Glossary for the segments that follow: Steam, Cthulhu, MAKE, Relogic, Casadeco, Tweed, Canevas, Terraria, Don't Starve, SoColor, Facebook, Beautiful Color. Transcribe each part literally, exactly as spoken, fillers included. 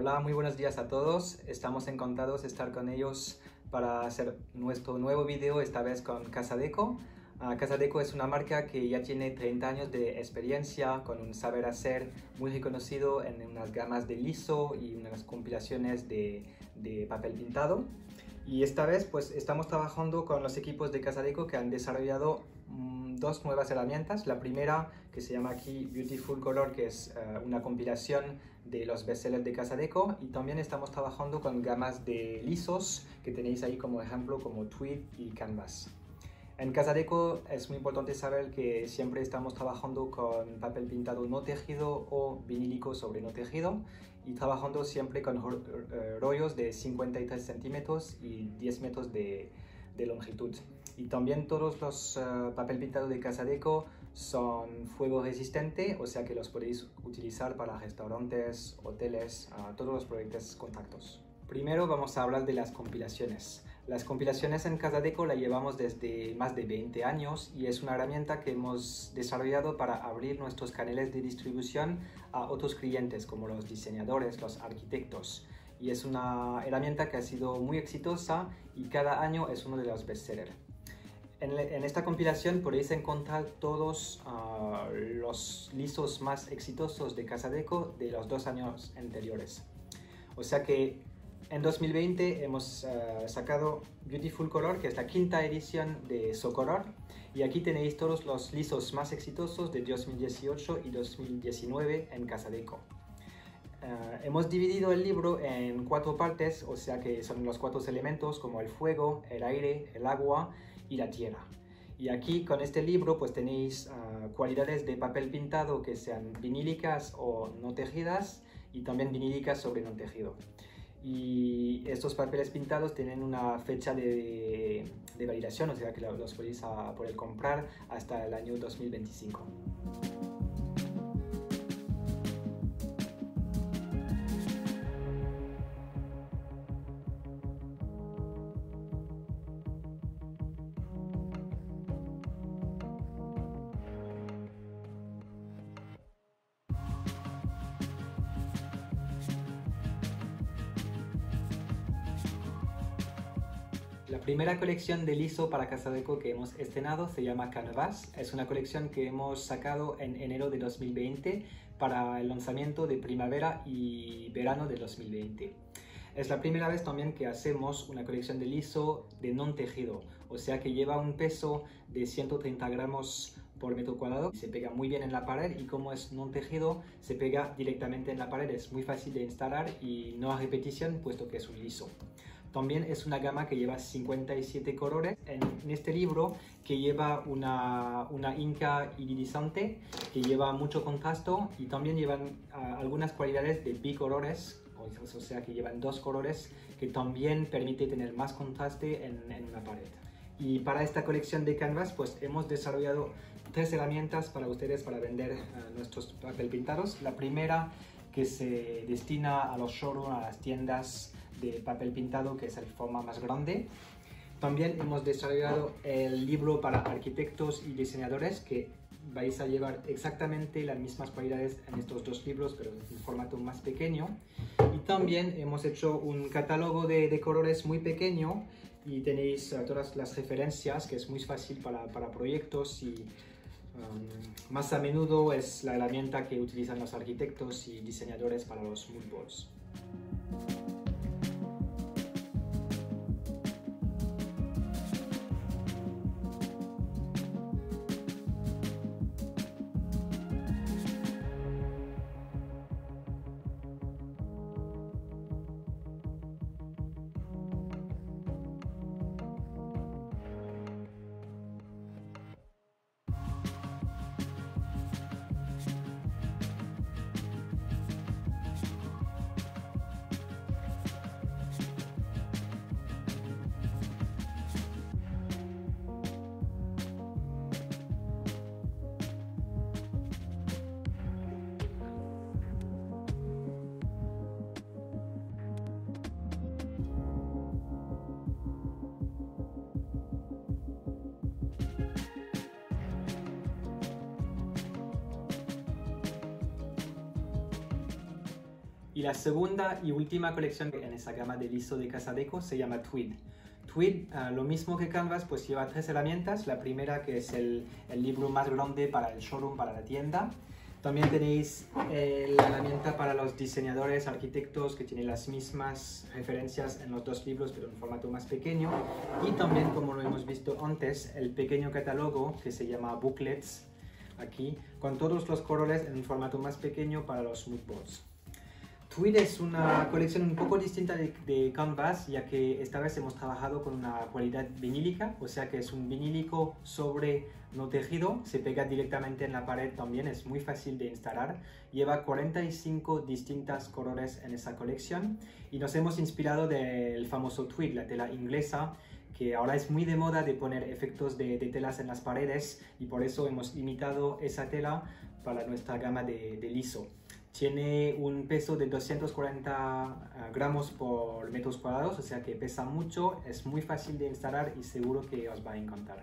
Hola, muy buenos días a todos. Estamos encantados de estar con ellos para hacer nuestro nuevo video, esta vez con Casadeco. Uh, Casadeco es una marca que ya tiene treinta años de experiencia, con un saber hacer muy reconocido en unas gamas de liso y unas compilaciones de, de papel pintado. Y esta vez pues estamos trabajando con los equipos de Casadeco que han desarrollado mmm, dos nuevas herramientas. La primera, que se llama aquí Beautiful Color, que es uh, una compilación de los bestsellers de Casadeco, y también estamos trabajando con gamas de lisos que tenéis ahí como ejemplo, como Tweed y Canevas. En Casadeco es muy importante saber que siempre estamos trabajando con papel pintado no tejido o vinílico sobre no tejido, y trabajando siempre con rollos de cincuenta y tres centímetros y diez metros de, de longitud. Y también todos los uh, papel pintados de Casadeco son fuego resistente, o sea que los podéis utilizar para restaurantes, hoteles, uh, todos los proyectos contactos. Primero vamos a hablar de las compilaciones. Las compilaciones en Casadeco la llevamos desde más de veinte años y es una herramienta que hemos desarrollado para abrir nuestros canales de distribución a otros clientes como los diseñadores, los arquitectos. Y es una herramienta que ha sido muy exitosa y cada año es uno de los bestsellers. En, en esta compilación podéis encontrar todos uh, los lisos más exitosos de Casadeco de los dos años anteriores. O sea que en dos mil veinte hemos uh, sacado Beautiful Color, que es la quinta edición de SoColor, y aquí tenéis todos los lisos más exitosos de dos mil dieciocho y dos mil diecinueve en Casadeco. Uh, hemos dividido el libro en cuatro partes, o sea que son los cuatro elementos como el fuego, el aire, el agua y la tierra. Y aquí con este libro pues tenéis uh, cualidades de papel pintado que sean vinílicas o no tejidas, y también vinílicas sobre no tejido. Y estos papeles pintados tienen una fecha de, de validación, o sea que los podéis a, poder comprar hasta el año dos mil veinticinco. La primera colección de liso para Casadeco que hemos estrenado se llama Canevas. Es una colección que hemos sacado en enero de dos mil veinte para el lanzamiento de primavera y verano de dos mil veinte. Es la primera vez también que hacemos una colección de liso de no tejido, o sea que lleva un peso de ciento treinta gramos por metro cuadrado. Se pega muy bien en la pared, y como es no tejido se pega directamente en la pared. Es muy fácil de instalar y no hay repetición puesto que es un liso. También es una gama que lleva cincuenta y siete colores. En este libro que lleva una, una inca iridiscente, que lleva mucho contraste, y también llevan uh, algunas cualidades de bicolores, o sea que llevan dos colores, que también permite tener más contraste en, en una pared. Y para esta colección de Canevas pues hemos desarrollado tres herramientas para ustedes para vender uh, nuestros papel pintados. La primera, que se destina a los showrooms, a las tiendas de papel pintado, que es el forma más grande. También hemos desarrollado el libro para arquitectos y diseñadores, que vais a llevar exactamente las mismas cualidades en estos dos libros, pero en formato más pequeño. Y también hemos hecho un catálogo de, de colores muy pequeño, y tenéis todas las referencias, que es muy fácil para, para proyectos, y um, más a menudo es la herramienta que utilizan los arquitectos y diseñadores para los mood boards. Y la segunda y última colección en esa gama de liso de Casadeco se llama Tweed. Tweed, uh, lo mismo que Canvas, pues lleva tres herramientas. La primera, que es el, el libro más grande para el showroom, para la tienda. También tenéis eh, la herramienta para los diseñadores, arquitectos, que tiene las mismas referencias en los dos libros, pero en formato más pequeño. Y también, como lo hemos visto antes, el pequeño catálogo que se llama Booklets, aquí, con todos los colores en un formato más pequeño para los moodboards. Tweed es una colección un poco distinta de, de Canvas, ya que esta vez hemos trabajado con una cualidad vinílica, o sea que es un vinílico sobre no tejido, se pega directamente en la pared también, es muy fácil de instalar. Lleva cuarenta y cinco distintos colores en esa colección y nos hemos inspirado del famoso tweed, la tela inglesa, que ahora es muy de moda de poner efectos de, de telas en las paredes, y por eso hemos imitado esa tela para nuestra gama de, de liso. Tiene un peso de doscientos cuarenta gramos por metros cuadrados, o sea que pesa mucho, es muy fácil de instalar y seguro que os va a encantar.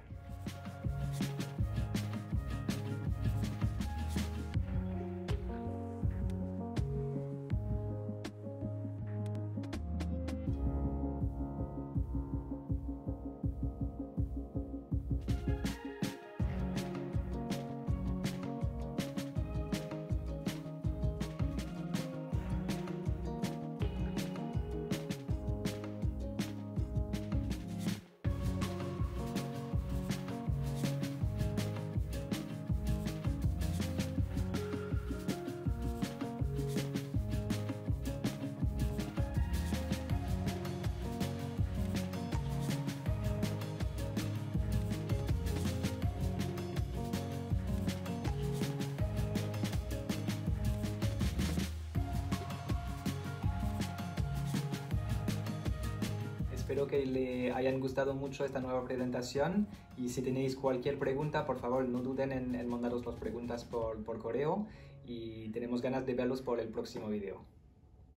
Espero que le hayan gustado mucho esta nueva presentación, y si tenéis cualquier pregunta, por favor no duden en, en mandaros las preguntas por, por correo, y tenemos ganas de verlos por el próximo video.